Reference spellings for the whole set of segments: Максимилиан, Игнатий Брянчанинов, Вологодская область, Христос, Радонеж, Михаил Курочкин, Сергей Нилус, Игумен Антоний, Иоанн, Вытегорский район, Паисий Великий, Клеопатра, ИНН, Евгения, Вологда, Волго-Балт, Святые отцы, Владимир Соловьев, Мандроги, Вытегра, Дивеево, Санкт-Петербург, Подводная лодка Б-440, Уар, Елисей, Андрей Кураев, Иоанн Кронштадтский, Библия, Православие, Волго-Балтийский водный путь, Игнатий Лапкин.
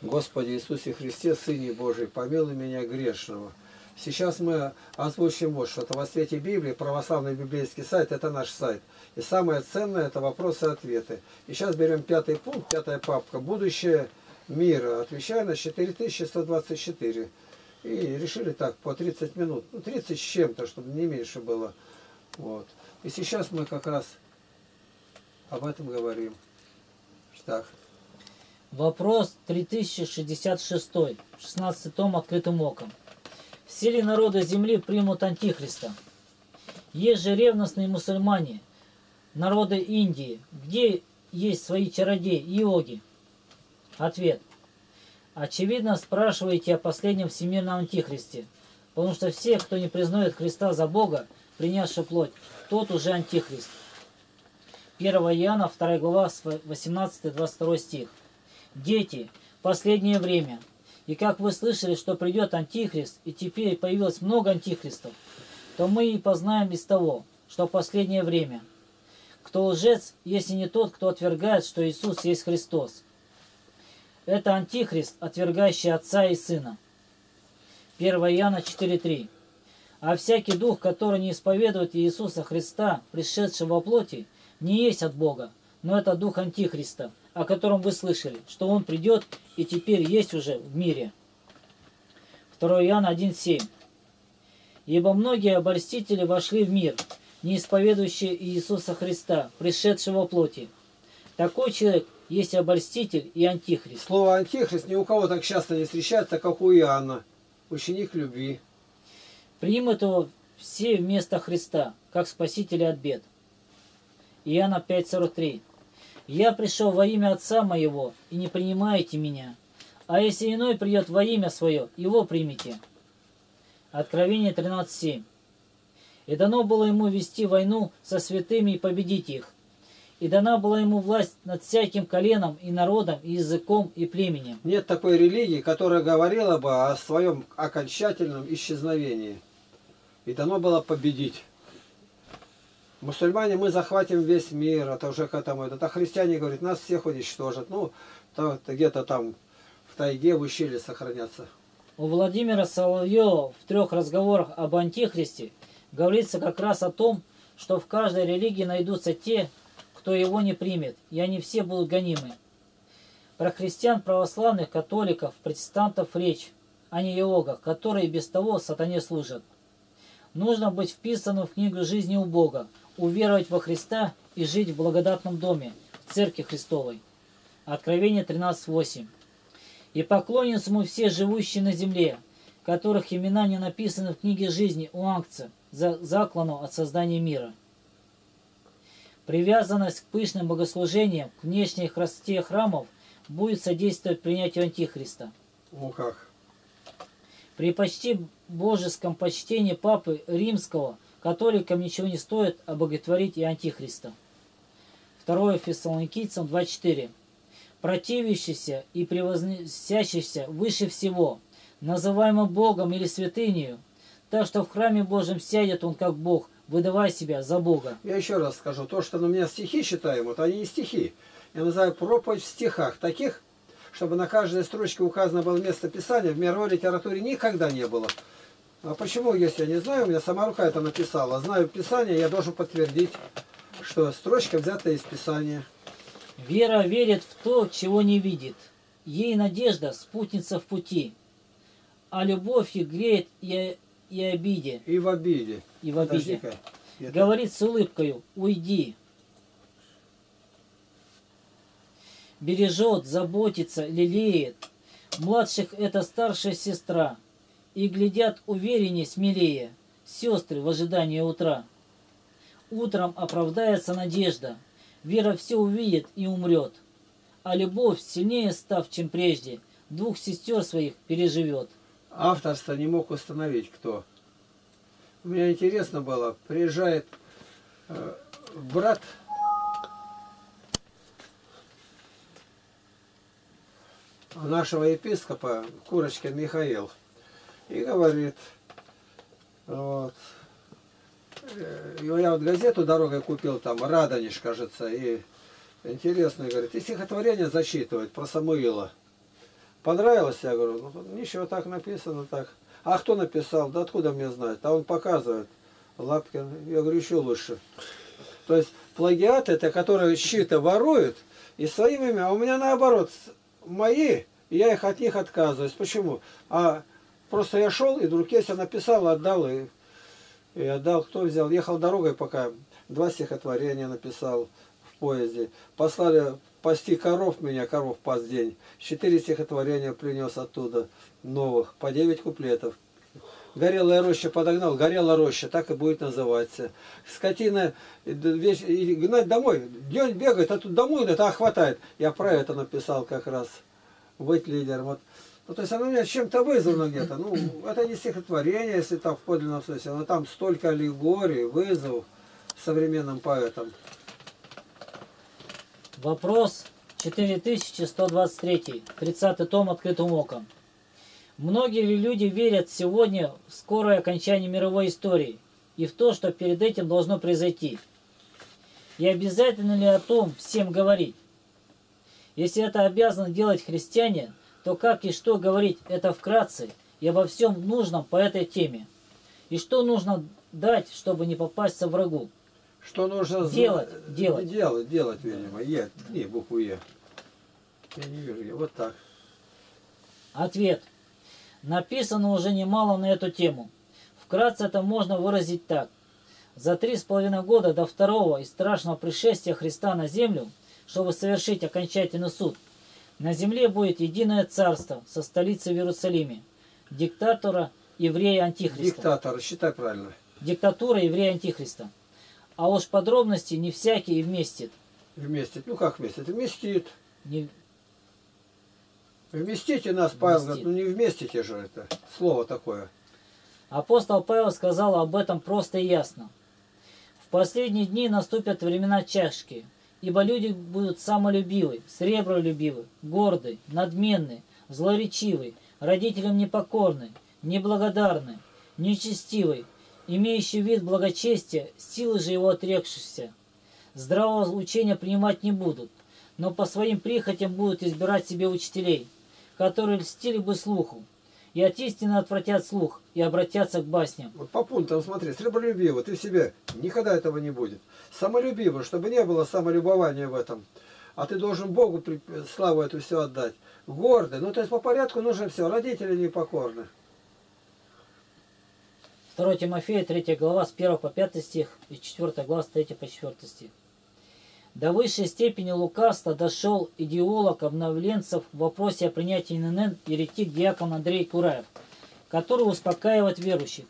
Господи Иисусе Христе, Сыне Божий, помилуй меня грешного. Сейчас мы озвучим вот что-то во свете Библии, православный библейский сайт, это наш сайт. И самое ценное это вопросы и ответы. И сейчас берем пятый пункт, пятая папка, будущее мира, отвечая на 4124. И решили так, по 30 минут, ну 30 с чем-то, чтобы не меньше было. Вот. И сейчас мы как раз об этом говорим. Так. Вопрос 3066, 16 том открытым оком. Все ли народы земли примут Антихриста? Есть же ревностные мусульмане, народы Индии, где есть свои чародеи и йоги? Ответ. Очевидно, спрашиваете о последнем всемирном Антихристе, потому что все, кто не признает Христа за Бога, принявший плоть, тот уже Антихрист. 1 Иоанна, 2 глава, 18-22 стих. «Дети, последнее время, и как вы слышали, что придет Антихрист, и теперь появилось много антихристов, то мы и познаем из того, что последнее время. Кто лжец, если не тот, кто отвергает, что Иисус есть Христос? Это Антихрист, отвергающий Отца и Сына». 1 Иоанна 4:3. «А всякий дух, который не исповедует Иисуса Христа, пришедшего во плоти, не есть от Бога, но это дух Антихриста, о котором вы слышали, что он придет и теперь есть уже в мире». 2 Иоанна 1:7. «Ибо многие обольстители вошли в мир, не исповедующие Иисуса Христа, пришедшего во плоти. Такой человек есть обольститель и антихрист». Слово «антихрист» ни у кого так часто не встречается, как у Иоанна, ученик любви. «Примут его все вместо Христа, как спасителя от бед». Иоанна 5:43. «Я пришел во имя Отца Моего, и не принимаете меня. А если иной придет во имя Свое, его примите». Откровение 13:7. «И дано было ему вести войну со святыми и победить их. И дана была ему власть над всяким коленом и народом, и языком, и племенем». Нет такой религии, которая говорила бы о своем окончательном исчезновении. «И дано было победить». Мусульмане, мы захватим весь мир, это уже к этому идут. А христиане говорят, нас всех уничтожат. Ну, где-то там в тайге, в ущелье сохранятся. У Владимира Соловьева в 3 разговорах об Антихристе говорится как раз о том, что в каждой религии найдутся те, кто его не примет, и они все будут гонимы. Про христиан, православных, католиков, протестантов речь, а не иогах, которые без того сатане служат. Нужно быть вписанным в книгу жизни у Бога, уверовать во Христа и жить в благодатном доме, в Церкви Христовой. Откровение 13:8. «И поклоним ему все живущие на земле, которых имена не написаны в книге жизни у Агнца, закланного от создания мира». Привязанность к пышным богослужениям, к внешней красоте храмов будет содействовать принятию Антихриста. О как! При почти божеском почтении Папы Римского католикам ничего не стоит обоготворить и Антихриста. 2 Фессалоникийцам 2:4. «Противящийся и превозносящийся выше всего, называемый Богом или святынею, так что в храме Божьем сядет он как Бог, выдавая себя за Бога». Я еще раз скажу, то, что на меня стихи считаю, вот они не стихи. Я называю проповедь в стихах, таких, чтобы на каждой строчке указано было место писания, в мировой литературе никогда не было. А почему, если я не знаю, у меня сама рука это написала, знаю писание, я должен подтвердить, что строчка взята из писания. «Вера верит в то, чего не видит, ей надежда спутница в пути, а любовь и греет и обиде». И в обиде. И в обиде. «Говорит с улыбкою, уйди». «Бережет, заботится, лелеет. Младших это старшая сестра. И глядят увереннее, смелее. Сестры в ожидании утра. Утром оправдается надежда. Вера все увидит и умрет. А любовь, сильнее став, чем прежде, двух сестер своих переживет». Авторство не мог установить, кто. Мне интересно было, приезжает брат... нашего епископа Курочкин Михаил и говорит, вот, я вот газету «Дорогой» купил, там «Радонеж», кажется, и интересно, говорит, и стихотворение зачитывает про Самуила. Понравилось? Я говорю, ну, ничего, так написано, так. А кто написал? Да откуда мне знать? А он показывает. Лапкин. Я говорю, еще лучше. То есть плагиат — это которые чьи-то воруют и своим именем. А у меня наоборот, мои, и я их от них отказываюсь. Почему? А просто я шел, и вдруг я написал, отдал, и отдал. Кто взял? Ехал дорогой пока. 2 стихотворения написал в поезде. Послали пасти коров меня, коров пас день. 4 стихотворения принес оттуда новых, по 9 куплетов. Горелая роща подогнал, горела роща, так и будет называться. Скотина, гнать домой, день бегает, а тут домой, а хватает. Я про это написал как раз, быть лидером. Вот. Ну, то есть она у меня чем-то вызвана где-то. Ну, это не стихотворение, если там в подлинном смысле, но там столько аллегорий, вызов современным поэтам. Вопрос 4123, 30-й том «Открытым оком». Многие ли люди верят сегодня в скорое окончание мировой истории и в то, что перед этим должно произойти? И обязательно ли о том всем говорить? Если это обязан делать христиане, то как и что говорить это вкратце и обо всем нужном по этой теме? И что нужно дать, чтобы не попасться врагу? Что нужно делать? Делать, видимо. Е, не, букву Е. Я не вижу Е. Вот так. Ответ. Написано уже немало на эту тему. Вкратце это можно выразить так. За 3,5 года до второго и страшного пришествия Христа на землю, чтобы совершить окончательный суд, на земле будет единое царство со столицей в Иерусалиме. Диктатора еврея Антихриста. Диктатор, считай правильно. Диктатура еврея Антихриста. А уж подробности не всякие вместит. Вместит. Ну как вместит? Вместит. Не... Вместите нас, Павел говорит, ну не вместите же это, слово такое. Апостол Павел сказал об этом просто и ясно. В последние дни наступят времена чашки, ибо люди будут самолюбивы, сребролюбивы, горды, надменны, злоречивы, родителям непокорны, неблагодарны, нечестивы, имеющие вид благочестия, силы же его отрекшихся. Здравого учения принимать не будут, но по своим прихотям будут избирать себе учителей, которые льстили бы слуху, и от истины отвратят слух, и обратятся к басням. Вот по пунктам смотри, сребролюбиво, ты в себе, никогда этого не будет. Самолюбиво, чтобы не было самолюбования в этом. А ты должен Богу славу эту все отдать. Гордый, ну то есть по порядку нужно все, родители непокорны. 2 Тимофея, 3 глава, с 1 по 5 стих, и 4 глава, с 3 по 4 стих. До высшей степени лукавства дошел идеолог обновленцев в вопросе о принятии ННН еретик диакон Андрей Кураев, который успокаивает верующих.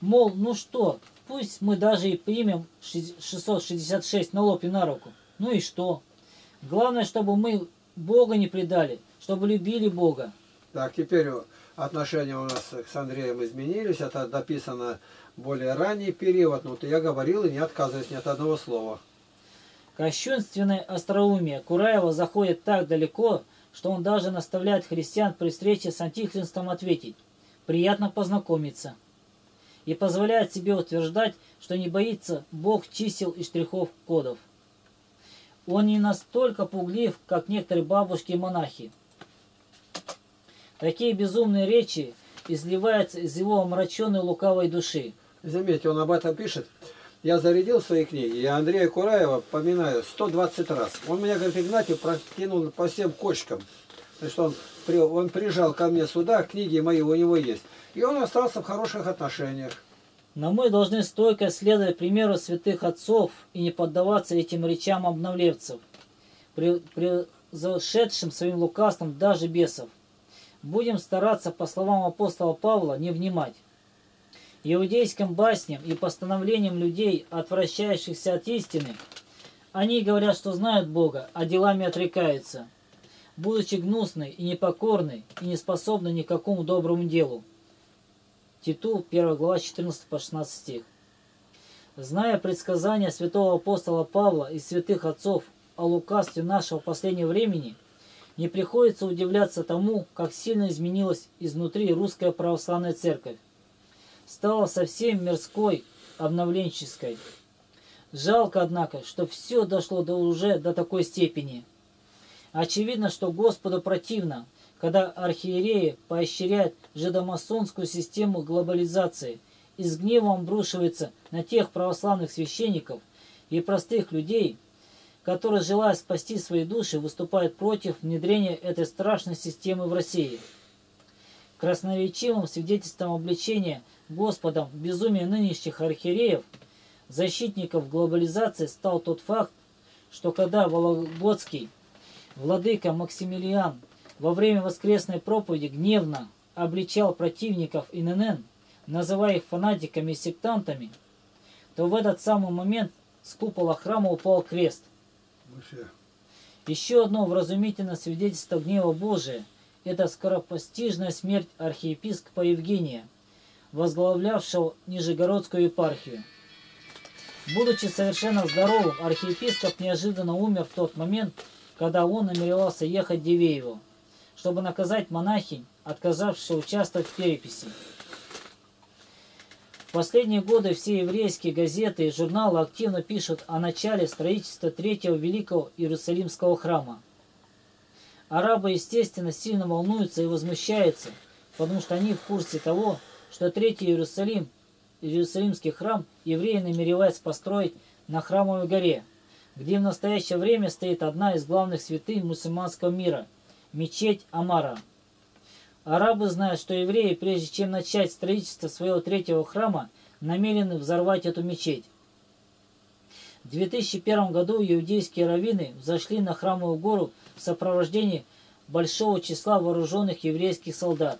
Мол, ну что, пусть мы даже и примем 666 на лоб и на руку. Ну и что? Главное, чтобы мы Бога не предали, чтобы любили Бога. Так, теперь отношения у нас с Андреем изменились. Это дописано более ранний период. Но я говорил и не отказываюсь ни от одного слова. Кощунственное остроумие Кураева заходит так далеко, что он даже наставляет христиан при встрече с антихристом ответить «приятно познакомиться» и позволяет себе утверждать, что не боится Бог чисел и штрихов кодов. Он не настолько пуглив, как некоторые бабушки и монахи. Такие безумные речи изливаются из его омраченной лукавой души. Заметьте, он об этом пишет. Я зарядил свои книги, я Андрея Кураева поминаю 120 раз. Он меня, говорит, Игнатий прокинул по всем кочкам. Значит, он прижал ко мне сюда, книги мои у него есть. И он остался в хороших отношениях. Но мы должны стойко следовать примеру святых отцов и не поддаваться этим речам обновлевцев, превзошедшим своим лукавством даже бесов. Будем стараться, по словам апостола Павла, не внимать иудейским басням и постановлениям людей, отвращающихся от истины. Они говорят, что знают Бога, а делами отрекаются, будучи гнусны и непокорны, и не способны ни к какому доброму делу. Титул, 1 глава, 14 по 16 стих. Зная предсказания святого апостола Павла и святых отцов о лукавстве нашего последнего времени, не приходится удивляться тому, как сильно изменилась изнутри русская православная церковь. Стала совсем мирской, обновленческой. Жалко, однако, что все дошло уже до такой степени. Очевидно, что Господу противно, когда архиереи поощряют жидомасонскую систему глобализации и с гневом обрушивается на тех православных священников и простых людей, которые, желая спасти свои души, выступают против внедрения этой страшной системы в России. Красноречивым свидетельством обличения Господом безумия нынешних архиереев, защитников глобализации, стал тот факт, что когда вологодский владыка Максимилиан во время воскресной проповеди гневно обличал противников ИНН, называя их фанатиками и сектантами, то в этот самый момент с купола храма упал крест. Еще одно вразумительное свидетельство гнева Божия – это скоропостижная смерть архиепископа Евгения, возглавлявшего Нижегородскую епархию. Будучи совершенно здоровым, архиепископ неожиданно умер в тот момент, когда он намеревался ехать в Дивеево, чтобы наказать монахинь, отказавшихся участвовать в переписи. В последние годы все еврейские газеты и журналы активно пишут о начале строительства Третьего Великого Иерусалимского храма. Арабы, естественно, сильно волнуются и возмущаются, потому что они в курсе того, что Третий Иерусалимский храм евреи намереваются построить на Храмовой горе, где в настоящее время стоит одна из главных святынь мусульманского мира – мечеть Амара. Арабы знают, что евреи, прежде чем начать строительство своего третьего храма, намерены взорвать эту мечеть. В 2001 году иудейские раввины взошли на Храмовую гору в сопровождении большого числа вооруженных еврейских солдат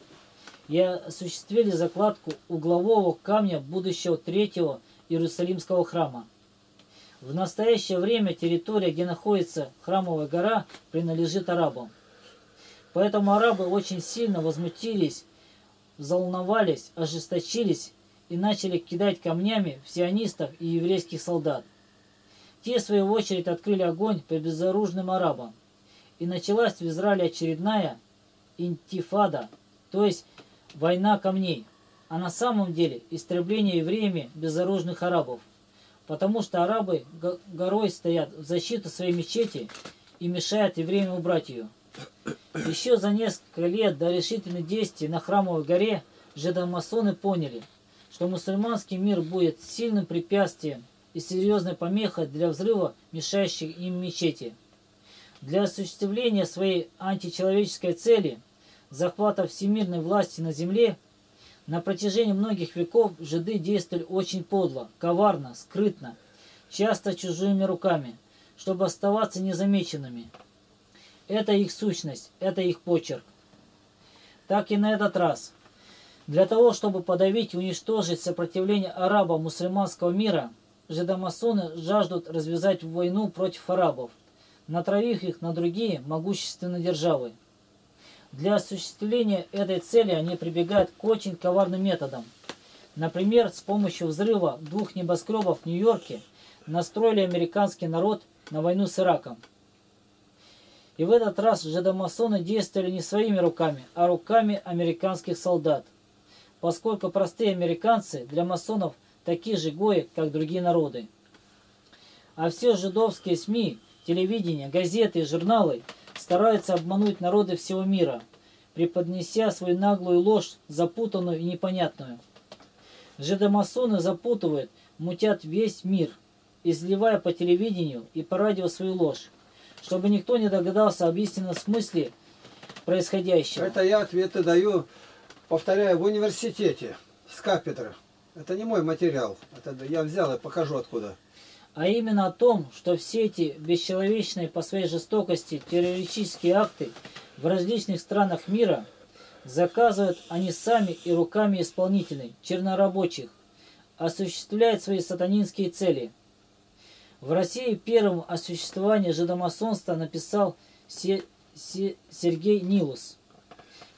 и осуществили закладку углового камня будущего третьего Иерусалимского храма. В настоящее время территория, где находится Храмовая гора, принадлежит арабам. Поэтому арабы очень сильно возмутились, взволновались, ожесточились и начали кидать камнями в сионистов и еврейских солдат. Те, в свою очередь, открыли огонь по безоружным арабам. И началась в Израиле очередная интифада, то есть война камней, а на самом деле истребление евреями безоружных арабов. Потому что арабы горой стоят в защиту своей мечети и мешают евреям убрать ее. Еще за несколько лет до решительных действий на Храмовой горе жидомасоны поняли, что мусульманский мир будет сильным препятствием и серьезной помехой для взрыва мешающей им мечети. Для осуществления своей античеловеческой цели – захвата всемирной власти на земле, на протяжении многих веков жиды действовали очень подло, коварно, скрытно, часто чужими руками, чтобы оставаться незамеченными. Это их сущность, это их почерк. Так и на этот раз. Для того, чтобы подавить и уничтожить сопротивление арабов мусульманского мира, жидомасоны жаждут развязать войну против арабов, натравив их на другие могущественные державы. Для осуществления этой цели они прибегают к очень коварным методам. Например, с помощью взрыва двух небоскребов в Нью-Йорке настроили американский народ на войну с Ираком. И в этот раз жидомасоны действовали не своими руками, а руками американских солдат, поскольку простые американцы для масонов такие же гои, как другие народы. А все жидовские СМИ, телевидение, газеты и журналы стараются обмануть народы всего мира, преподнеся свою наглую ложь, запутанную и непонятную. Жидомасоны запутывают, мутят весь мир, изливая по телевидению и по радио свою ложь, чтобы никто не догадался об истинном смысле происходящего. Это я ответы даю, повторяю, в университете, с кафедры. Это не мой материал, это я взял и покажу откуда. А именно о том, что все эти бесчеловечные по своей жестокости террористические акты в различных странах мира заказывают они сами и руками исполнителей, чернорабочих, осуществляют свои сатанинские цели. В России первым о существовании жидомасонства написал Сергей Нилус,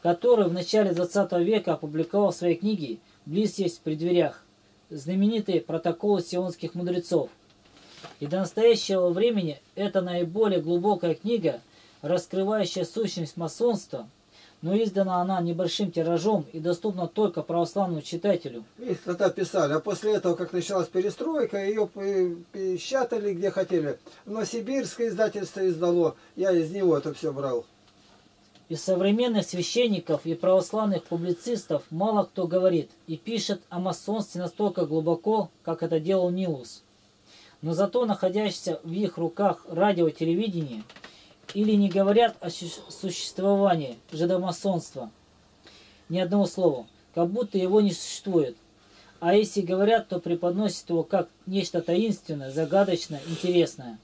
который в начале 20 века опубликовал в своей книге «Близ есть при дверях» знаменитые протоколы сионских мудрецов. И до настоящего времени это наиболее глубокая книга, раскрывающая сущность масонства, но издана она небольшим тиражом и доступна только православному читателю. И тогда писали, а после этого, как началась перестройка, ее печатали где хотели. Но сибирское издательство издало, я из него это все брал. Из современных священников и православных публицистов мало кто говорит и пишет о масонстве настолько глубоко, как это делал Нилус. Но зато находящиеся в их руках радио, телевидение или не говорят о существовании жидомасонства. Ни одного слова, как будто его не существует. А если говорят, то преподносят его как нечто таинственное, загадочное, интересное.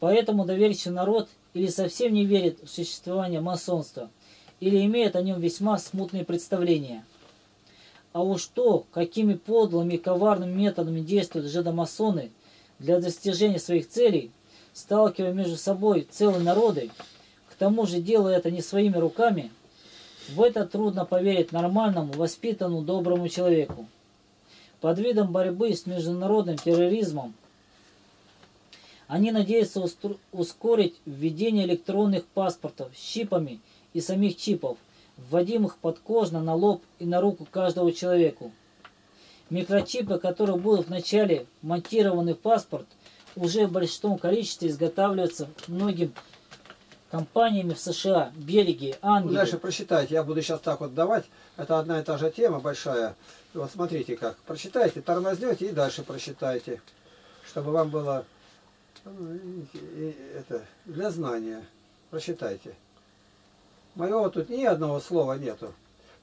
Поэтому доверчивый народ или совсем не верит в существование масонства, или имеет о нем весьма смутные представления. А уж то, какими подлыми и коварными методами действуют жидомасоны для достижения своих целей, сталкивая между собой целые народы, к тому же делая это не своими руками, в это трудно поверить нормальному, воспитанному, доброму человеку. Под видом борьбы с международным терроризмом они надеются ускорить введение электронных паспортов с чипами и самих чипов, вводимых подкожно на лоб и на руку каждого человеку. Микрочипы, которые будут вначале монтированы в паспорт, уже в большом количестве изготавливаются многим компаниями в США, Бельгии, Англии. Дальше прочитайте, я буду сейчас так вот давать, это одна и та же тема большая. Вот смотрите как, прочитайте, тормознете и дальше прочитайте, чтобы вам было... Это для знания. Прочитайте. Моего тут ни одного слова нету.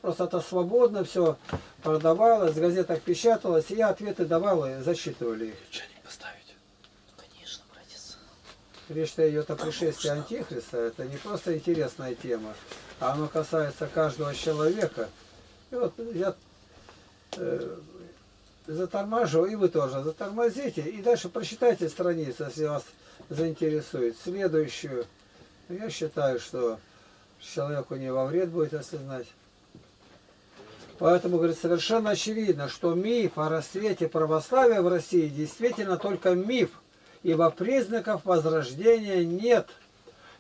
Просто это свободно все продавалось, в газетах печаталось, и я ответы давал и зачитывали их. Чайник поставить? Конечно, братец. Речь-то идет о пришествии Антихриста. Это не просто интересная тема, а оно касается каждого человека. И вот я... затормаживаю, и вы тоже затормозите, и дальше прочитайте страницу, если вас заинтересует. Следующую. Я считаю, что человеку не во вред будет, если знать. Поэтому, говорит, совершенно очевидно, что миф о расцвете православия в России действительно только миф, ибо признаков возрождения нет.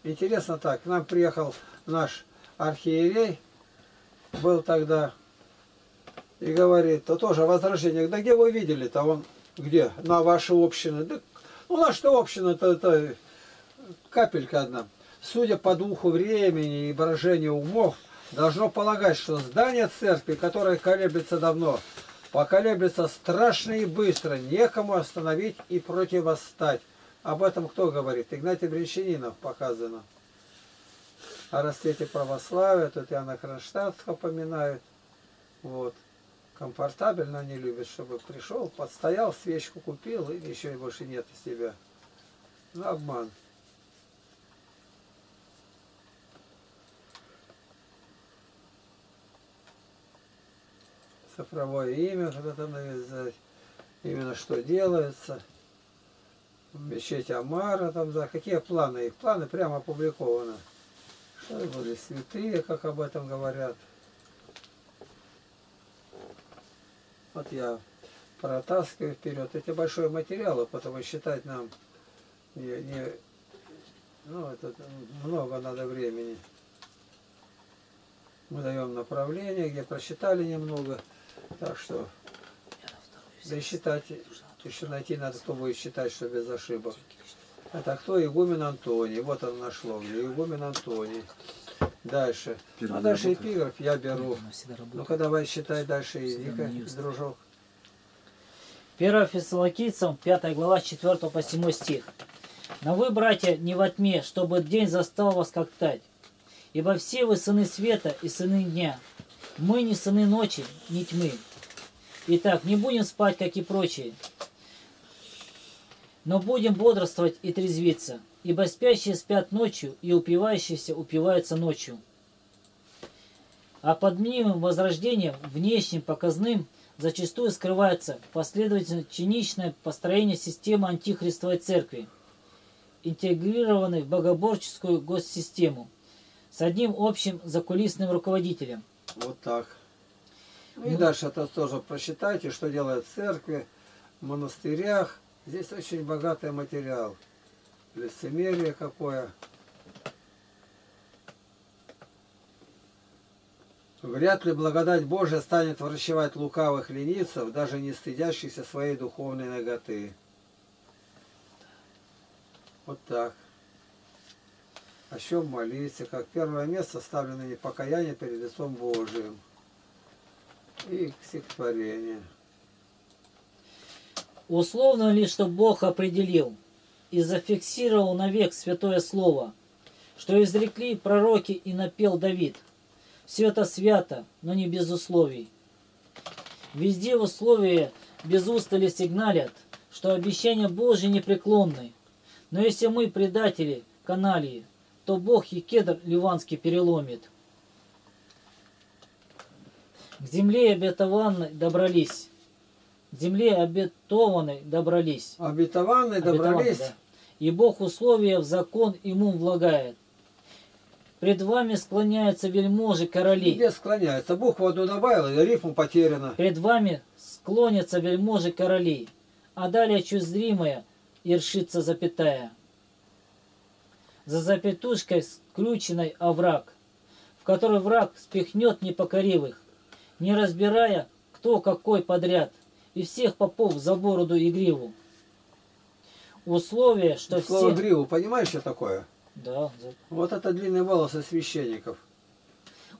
Интересно так, к нам приехал наш архиерей, был тогда... И говорит, то тоже возражение, да где вы видели-то, он где, на ваши общины, да, ну на что община-то, это капелька одна. Судя по духу времени и брожению умов, должно полагать, что здание церкви, которое колеблется давно, поколеблется страшно и быстро, некому остановить и противостать. Об этом кто говорит? Игнатий Брянчанинов показано. О расцвете православия, тут Иоанна Кронштадтского поминают, вот. Комфортабельно они любят, чтобы пришел, подстоял, свечку купил, и еще и больше нет из тебя. Ну, обман. Цифровое имя куда-то навязать. Именно что делается. Мечеть Амара там, да. Какие планы? Их планы прямо опубликованы. Что были святые, как об этом говорят. Вот я протаскиваю вперед эти большие материалы, потому считать нам ну, это много надо времени. Мы даем направление, где прочитали немного, так что да и считать, еще найти надо, кто будет считать, что без ошибок. Это кто? Игумен Антоний. Вот он нашло, где Игумен Антоний. Дальше. А дальше эпиграф я беру. Ну-ка давай считай дальше, иди-ка, дружок. 1 Фессалоникийцам, 5 глава, 4 по 7 стих. «Но вы, братья, не во тьме, чтобы день застал вас как тать. Ибо все вы сыны света и сыны дня. Мы не сыны ночи, не тьмы. Итак, не будем спать, как и прочие, но будем бодрствовать и трезвиться. Ибо спящие спят ночью, и упивающиеся упиваются ночью». А под мнимым возрождением, внешним показным, зачастую скрывается последовательно чиничное построение системы антихристовой церкви, интегрированной в богоборческую госсистему, с одним общим закулисным руководителем. Вот так. Ну, и дальше это тоже прочитайте, что делают церкви, в монастырях. Здесь очень богатый материал. Лицемерие какое. Вряд ли благодать Божия станет врачевать лукавых ленивцев, даже не стыдящихся своей духовной наготы. Вот так. о чем молиться, как первое место ставлено непокаяние перед лицом Божиим и стихотворение. Условно ли, что Бог определил и зафиксировал навек святое слово, что изрекли пророки и напел Давид? Все это свято, но не без условий. Везде условия без устали сигналят, что обещания Божьи непреклонны. Но если мы предатели, каналии, то Бог и кедр ливанский переломит. К земле обетованной добрались. К земле обетованной добрались. Обетованной добрались. Да. И Бог условия в закон ему влагает. Пред вами склоняются вельможи королей. Где склоняются? Букву одну добавила, и рифму потеряна. Пред вами склонятся вельможи королей, а далее чуть зримая и ршится запятая. За запятушкой скрученной овраг, в который враг спихнет непокоривых, не разбирая, кто какой подряд, и всех попов за бороду и гриву. Условие, что все... Слово гриву, понимаешь, что такое? Да. Вот это длинные волосы священников.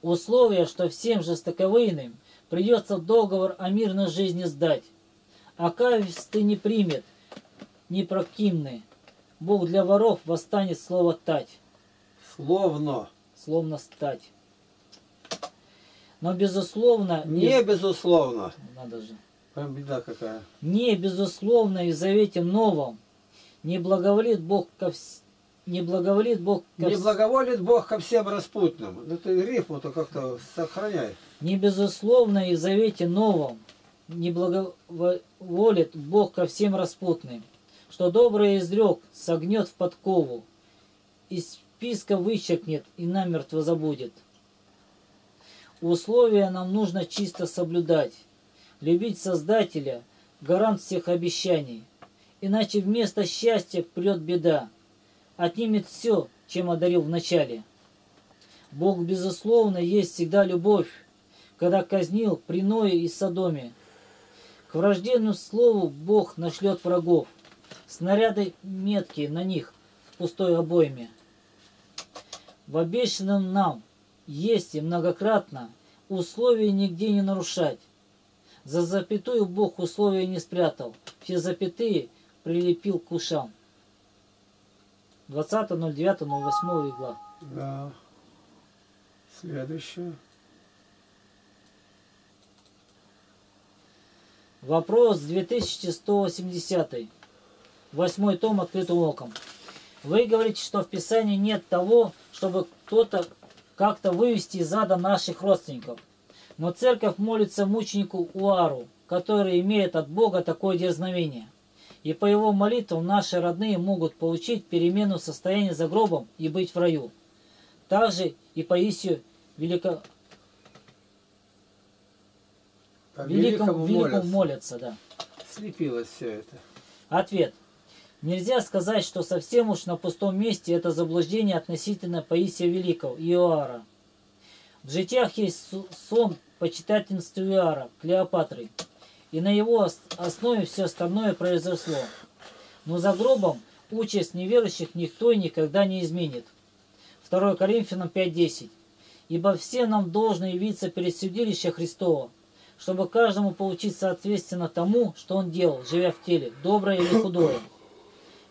Условие, что всем жестоковыйным придется договор о мирной жизни сдать. А каевсты не примет, не прокимны. Бог для воров восстанет слово тать. Словно. Словно стать. Но безусловно... Не из... безусловно. Надо же. Прям беда какая. Не безусловно и в завете новом не благоволит Бог ко всем. Не благоволит Бог ко всем распутным. Ну ты рифму-то как-то сохраняй. Не безусловно и в завете новом не благоволит Бог ко всем распутным, что добрый изрек согнет в подкову, из списка вычеркнет и намертво забудет. Условия нам нужно чисто соблюдать, любить Создателя, гарант всех обещаний, иначе вместо счастья придет беда, отнимет все, чем одарил вначале. Бог, безусловно, есть всегда любовь, когда казнил при Ное и Содоме. К враждебному слову Бог нашлет врагов, снаряды меткие на них в пустой обойме. В обещанном нам есть и многократно условия нигде не нарушать. За запятую Бог условия не спрятал, все запятые прилепил к ушам. 20.09.08 игла. Да. Следующее. Вопрос 2180. 8 том открытым оком. Вы говорите, что в Писании нет того, чтобы кто-то как-то вывести из ада наших родственников. Но церковь молится мученику Уару, который имеет от Бога такое дерзновение. И по его молитвам наши родные могут получить перемену состояния за гробом и быть в раю. Также и по Иисию великому молятся. Да. Слепилось все это. Ответ. Нельзя сказать, что совсем уж на пустом месте это заблуждение относительно Паисия Великого и Иоара. В житиях есть сон почитательства Иоара, Клеопатры. И на его основе все остальное произошло. Но за гробом участь неверующих никто и никогда не изменит. 2 Коринфянам 5.10. Ибо все нам должны явиться перед судилище Христова, чтобы каждому получить соответственно тому, что он делал, живя в теле, доброе или худое.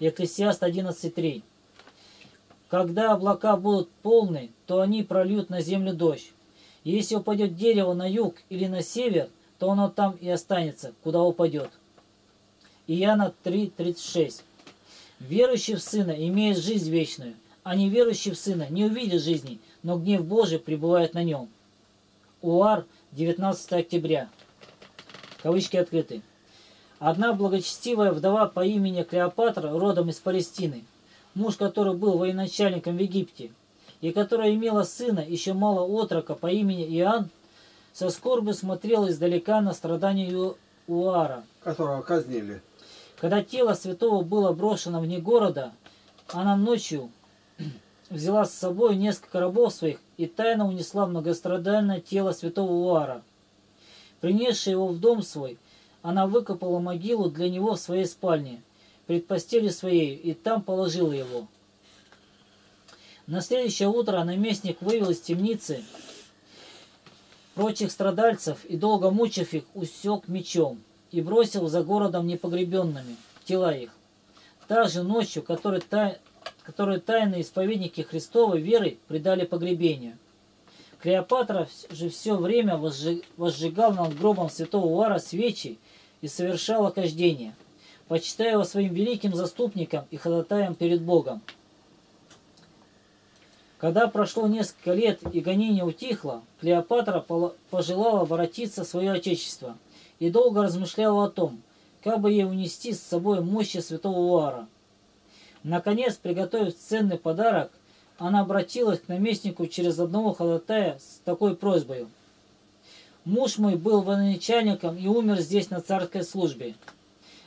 Екклесиаст 11.3. Когда облака будут полны, то они прольют на землю дождь. И если упадет дерево на юг или на север, то оно там и останется, куда упадет. Иоанна 3.36. Верующий в Сына имеет жизнь вечную, а неверующий в Сына не увидит жизни, но гнев Божий пребывает на нем. Уар, 19 октября. Кавычки открыты. Одна благочестивая вдова по имени Клеопатра, родом из Палестины, муж который был военачальником в Египте, и которая имела сына, еще мало отрока по имени Иоанн, со скорбью смотрел издалека на страдания Уара, которого казнили. Когда тело святого было брошено вне города, она ночью взяла с собой несколько рабов своих и тайно унесла многострадальное тело святого Уара. Принесши его в дом свой, она выкопала могилу для него в своей спальне, пред постелью своей, и там положила его. На следующее утро наместник вывел из темницы прочих страдальцев и, долго мучив их, усек мечом и бросил за городом непогребенными тела их. Та же ночью, которую тайные исповедники Христовой веры предали погребению. Клеопатра же все время возжигал над гробом святого Уара свечи и совершала кождение, почитая его своим великим заступником и ходатаем перед Богом. Когда прошло несколько лет и гонение утихло, Клеопатра пожелала воротиться в свое отечество и долго размышляла о том, как бы ей унести с собой мощи святого Уара. Наконец, приготовив ценный подарок, она обратилась к наместнику через одного ходатая с такой просьбой. «Муж мой был военачальником и умер здесь на царской службе.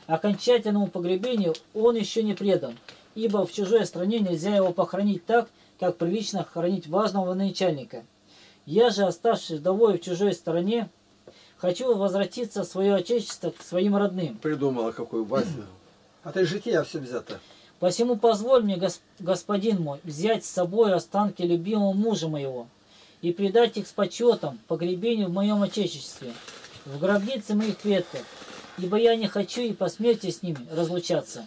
Окончательному погребению он еще не предан, ибо в чужой стране нельзя его похоронить так, как прилично хоронить важного военачальника. Я же, оставшись вдовой в чужой стране, хочу возвратиться в свое отечество к своим родным». Придумала какую басню. А ты жития все взято. «Посему позволь мне, господин мой, взять с собой останки любимого мужа моего и предать их с почетом погребению в моем отечестве, в гробнице моих предков, ибо я не хочу и по смерти с ними разлучаться».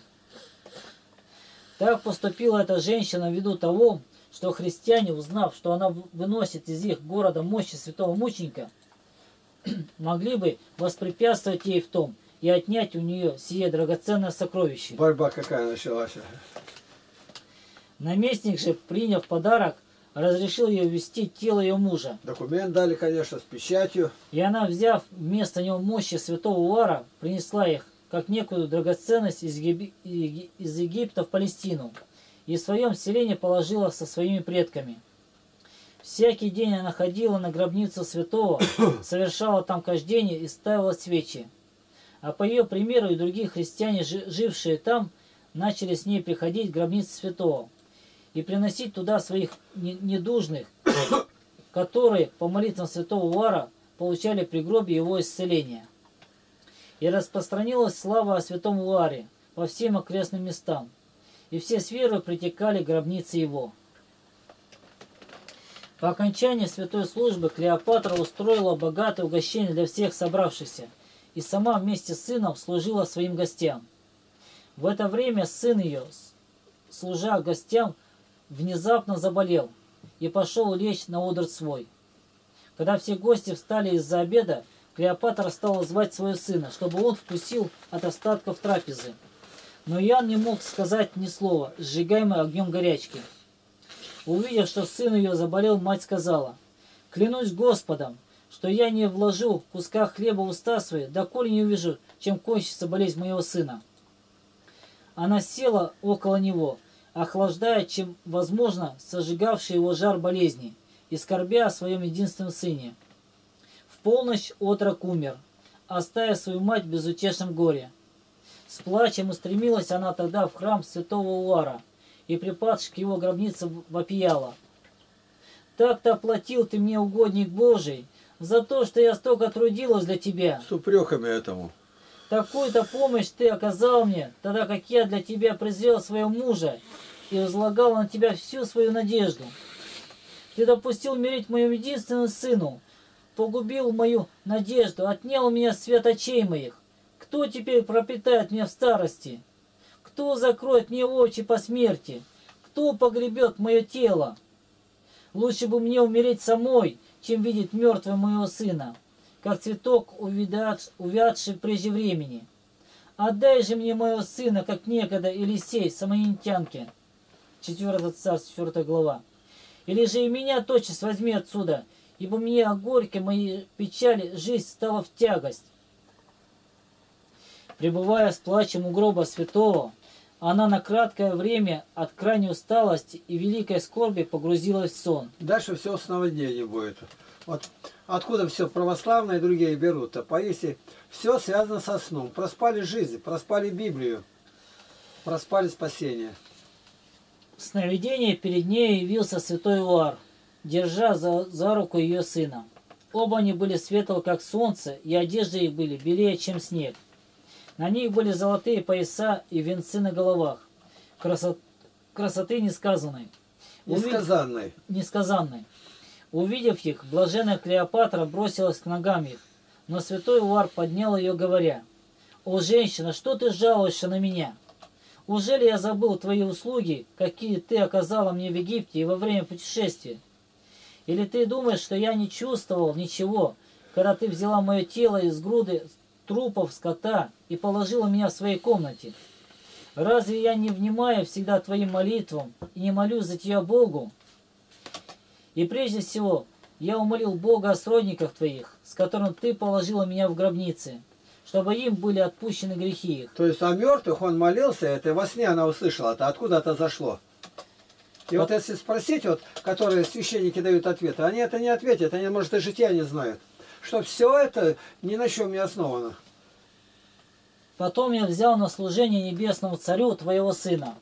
Так поступила эта женщина ввиду того, что христиане, узнав, что она выносит из их города мощи святого мученика, могли бы воспрепятствовать ей в том и отнять у нее сие драгоценное сокровище. Борьба какая началась. Наместник же, приняв подарок, разрешил ее ввести тело ее мужа. Документ дали, конечно, с печатью. И она, взяв вместо него мощи святого Уара, принесла их, как некую драгоценность, из Египта в Палестину, и в своем селении положила со своими предками. Всякий день она ходила на гробницу святого, совершала там кождение и ставила свечи. А по ее примеру и другие христиане, жившие там, начали с ней приходить к гробнице святого и приносить туда своих недужных, которые по молитвам святого Уара получали при гробе его исцеление. И распространилась слава о святом Уаре по всем окрестным местам, и все с верой притекали к гробнице его. По окончании святой службы Клеопатра устроила богатое угощение для всех собравшихся и сама вместе с сыном служила своим гостям. В это время сын ее, служа гостям, внезапно заболел и пошел лечь на одр свой. Когда все гости встали из-за обеда, Клеопатра стала звать своего сына, чтобы он вкусил от остатков трапезы. Но Иоанн не мог сказать ни слова, сжигаемый огнем горячки. Увидев, что сын ее заболел, мать сказала: «Клянусь Господом, что я не вложу куска хлеба в уста свои, доколе не увижу, чем кончится болезнь моего сына». Она села около него, охлаждая, чем возможно, сожигавший его жар болезни, и скорбя о своем единственном сыне. В полночь отрок умер, оставив свою мать в безутешном горе. С плачем устремилась она тогда в храм святого Уара и, припадши к его гробнице, вопияла: «Так-то оплатил ты мне, угодник Божий, за то, что я столько трудилась для тебя». С упреками этому. «Такую-то помощь ты оказал мне, тогда как я для тебя презрел своего мужа и возлагал на тебя всю свою надежду. Ты допустил умереть моему единственному сыну, погубил мою надежду, отнял у меня свет очей моих. Кто теперь пропитает меня в старости? Кто закроет мне очи по смерти? Кто погребет мое тело? Лучше бы мне умереть самой, чем видеть мертвым моего сына, как цветок, увядший прежде времени. Отдай же мне моего сына, как некогда Елисей, самарянке». 4 Царств, 4 глава. «Или же и меня тотчас возьми отсюда, ибо мне о горьке моей печали жизнь стала в тягость». Пребывая с плачем у гроба святого, она на краткое время от крайней усталости и великой скорби погрузилась в сон. Дальше все сновидение будет. Вот откуда все православные и другие берут-то? Поистине все связано со сном. Проспали жизнь, проспали Библию, проспали спасение. В сновидении перед ней явился святой Уар, держа за руку ее сына. Оба они были светлы, как солнце, и одежды их были белее, чем снег. На них были золотые пояса и венцы на головах, красоты несказанной. несказанной. Увидев их, блаженная Клеопатра бросилась к ногам их, но святой Уар поднял ее, говоря: «О, женщина, что ты жалуешься на меня? Ужели я забыл твои услуги, какие ты оказала мне в Египте и во время путешествия? Или ты думаешь, что я не чувствовал ничего, когда ты взяла мое тело из груды трупов скота и положила меня в своей комнате? Разве я не внимаю всегда твоим молитвам и не молюсь за тебя Богу? И прежде всего я умолил Бога о сродниках твоих, с которым ты положила меня в гробнице, чтобы им были отпущены грехи их». То есть о мертвых он молился, это во сне она услышала, это откуда-то зашло. И вот если спросить, вот, которые священники дают ответы, они это не ответят, они, может, и жития не знают, что все это ни на чем не основано. «Потом я взял на служение небесному царю твоего сына.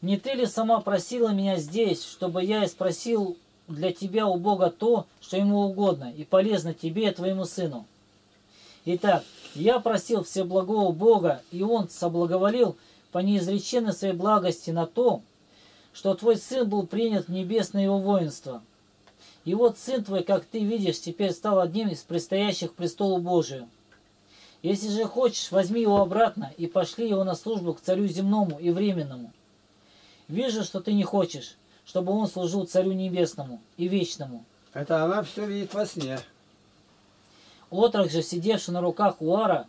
Не ты ли сама просила меня здесь, чтобы я и спросил для тебя у Бога то, что ему угодно и полезно тебе и твоему сыну? Итак, я просил всеблагого Бога, и он соблаговолил по неизреченной своей благости на то, что твой сын был принят в небесное его воинство. И вот сын твой, как ты видишь, теперь стал одним из предстоящих к престолу Божию. Если же хочешь, возьми его обратно и пошли его на службу к царю земному и временному. Вижу, что ты не хочешь, чтобы он служил царю небесному и вечному». Это она все видит во сне. Отрок же, сидевший на руках Уара,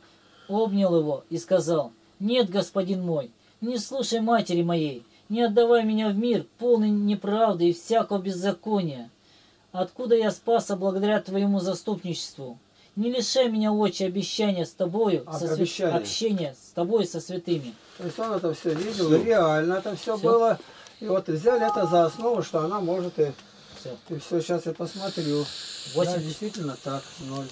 обнял его и сказал: «Нет, господин мой, не слушай матери моей, не отдавай меня в мир, полный неправды и всякого беззакония, откуда я спасся благодаря твоему заступничеству. Не лишай меня, отче, обещания с тобою, общения с тобой со святыми». То есть он это все видел, все. Реально это все было. И вот взяли это за основу, что она может и все. И все, сейчас я посмотрю. 8. Да, действительно так, 0.